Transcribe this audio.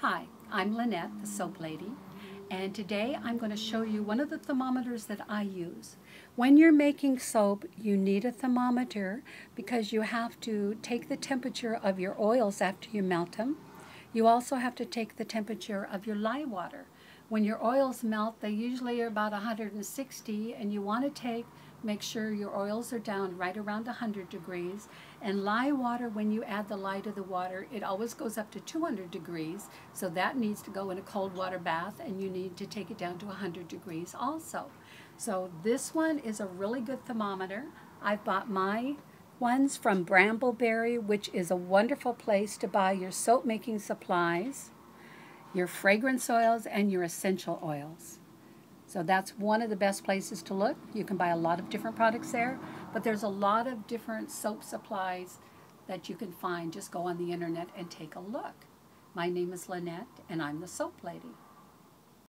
Hi, I'm Lynette, the Soap Lady, and today I'm going to show you one of the thermometers that I use. When you're making soap, you need a thermometer because you have to take the temperature of your oils after you melt them. You also have to take the temperature of your lye water. When your oils melt, they usually are about 160, and you want to make sure your oils are down right around 100 degrees. And lye water, when you add the lye to the water, it always goes up to 200 degrees. So that needs to go in a cold water bath, and you need to take it down to 100 degrees also. So this one is a really good thermometer. I've bought my ones from BrambleBerry, which is a wonderful place to buy your soap making supplies, your fragrance oils, and your essential oils. So that's one of the best places to look. You can buy a lot of different products there, but there's a lot of different soap supplies that you can find. Just go on the internet and take a look. My name is Lynette, and I'm the Soap Lady.